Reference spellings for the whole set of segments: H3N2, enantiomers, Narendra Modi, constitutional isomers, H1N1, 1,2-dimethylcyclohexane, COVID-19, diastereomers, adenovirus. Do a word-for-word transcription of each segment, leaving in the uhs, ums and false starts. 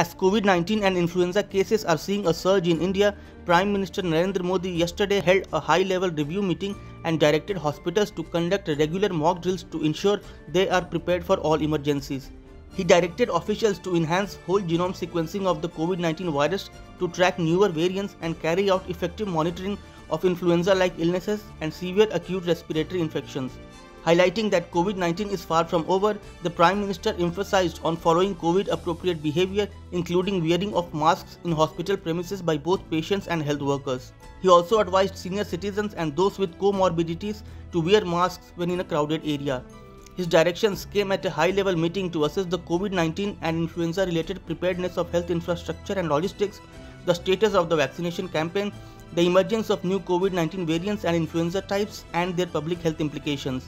As COVID nineteen and influenza cases are seeing a surge in India, Prime Minister Narendra Modi yesterday held a high-level review meeting and directed hospitals to conduct regular mock drills to ensure they are prepared for all emergencies. He directed officials to enhance whole genome sequencing of the COVID nineteen virus to track newer variants and carry out effective monitoring of influenza-like illnesses and severe acute respiratory infections. Highlighting that COVID nineteen is far from over, the Prime Minister emphasized on following COVID-appropriate behavior, including wearing of masks in hospital premises by both patients and health workers. He also advised senior citizens and those with comorbidities to wear masks when in a crowded area. His directions came at a high-level meeting to assess the COVID nineteen and influenza-related preparedness of health infrastructure and logistics, the status of the vaccination campaign, the emergence of new COVID nineteen variants and influenza types, and their public health implications.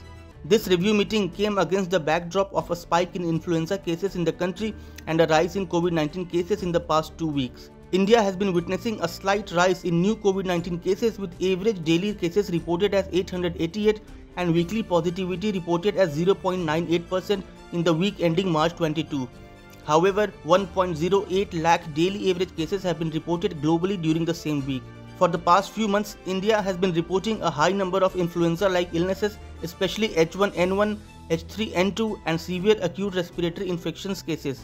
This review meeting came against the backdrop of a spike in influenza cases in the country and a rise in COVID nineteen cases in the past two weeks. India has been witnessing a slight rise in new COVID nineteen cases, with average daily cases reported as eight hundred eighty-eight and weekly positivity reported as zero point nine eight percent in the week ending March twenty-second. However, one point zero eight lakh daily average cases have been reported globally during the same week. For the past few months, India has been reporting a high number of influenza-like illnesses, especially H one N one, H three N two and severe acute respiratory infections cases.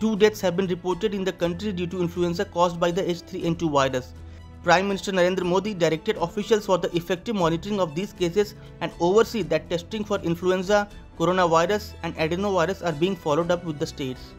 Two deaths have been reported in the country due to influenza caused by the H three N two virus. Prime Minister Narendra Modi directed officials for the effective monitoring of these cases and oversee that testing for influenza, coronavirus and adenovirus are being followed up with the states.